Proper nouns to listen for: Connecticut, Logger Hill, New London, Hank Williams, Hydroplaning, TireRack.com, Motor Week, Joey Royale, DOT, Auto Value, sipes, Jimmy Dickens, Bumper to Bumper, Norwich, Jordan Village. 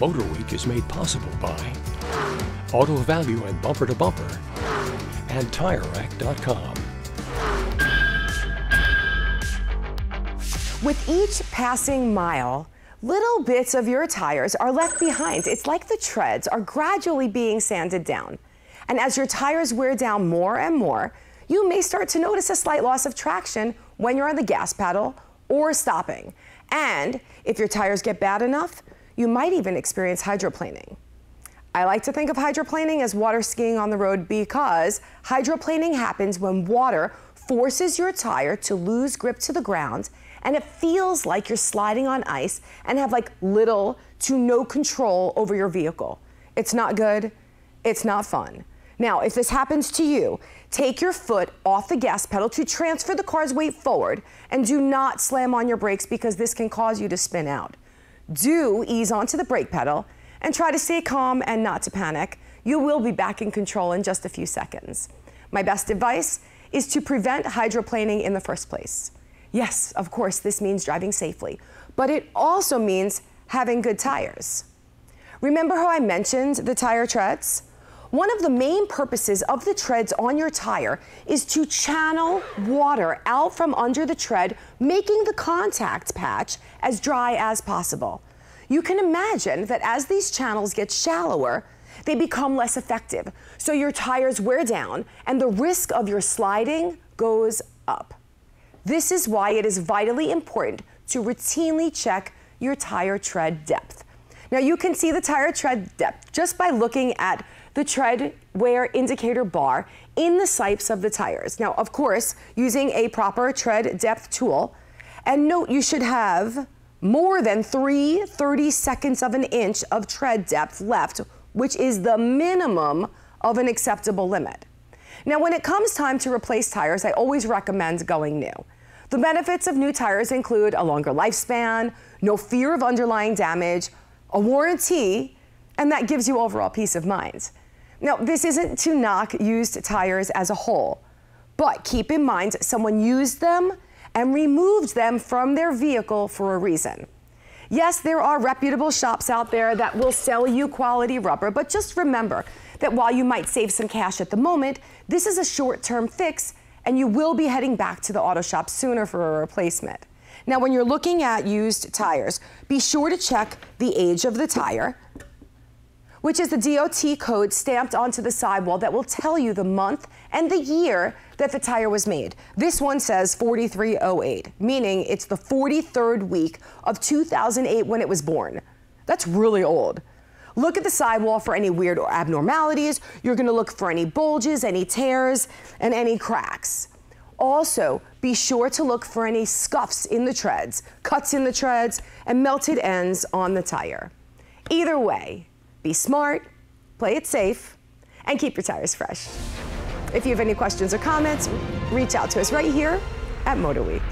Motor Week is made possible by Auto Value and Bumper to Bumper and TireRack.com. With each passing mile, little bits of your tires are left behind. It's like the treads are gradually being sanded down. And as your tires wear down more and more, you may start to notice a slight loss of traction when you're on the gas pedal or stopping. And if your tires get bad enough, you might even experience hydroplaning. I like to think of hydroplaning as water skiing on the road, because hydroplaning happens when water forces your tire to lose grip to the ground, and it feels like you're sliding on ice and have like little to no control over your vehicle. It's not good. It's not fun. Now, if this happens to you, take your foot off the gas pedal to transfer the car's weight forward, and do not slam on your brakes, because this can cause you to spin out. Do ease onto the brake pedal and try to stay calm and not to panic. You will be back in control in just a few seconds. My best advice is to prevent hydroplaning in the first place. Yes, of course, this means driving safely, but it also means having good tires. Remember how I mentioned the tire treads? One of the main purposes of the treads on your tire is to channel water out from under the tread, making the contact patch as dry as possible. You can imagine that as these channels get shallower, they become less effective, so your tires wear down and the risk of your sliding goes up. This is why it is vitally important to routinely check your tire tread depth. Now, you can see the tire tread depth just by looking at the tread wear indicator bar in the sipes of the tires. Now, of course, using a proper tread depth tool. And note, you should have more than 3/32 of an inch of tread depth left, which is the minimum of an acceptable limit. Now, when it comes time to replace tires, I always recommend going new. The benefits of new tires include a longer lifespan, no fear of underlying damage, a warranty, and that gives you overall peace of mind. Now, this isn't to knock used tires as a whole, but keep in mind someone used them and removed them from their vehicle for a reason. Yes, there are reputable shops out there that will sell you quality rubber, but just remember that while you might save some cash at the moment, this is a short-term fix, and you will be heading back to the auto shop sooner for a replacement. Now, when you're looking at used tires, be sure to check the age of the tire, which is the DOT code stamped onto the sidewall that will tell you the month and the year that the tire was made. This one says 4308, meaning it's the 43rd week of 2008 when it was born. That's really old. Look at the sidewall for any weird or abnormalities. You're gonna look for any bulges, any tears, and any cracks. Also, be sure to look for any scuffs in the treads, cuts in the treads, and melted ends on the tire. Either way, be smart, play it safe, and keep your tires fresh. If you have any questions or comments, reach out to us right here at Motor Week.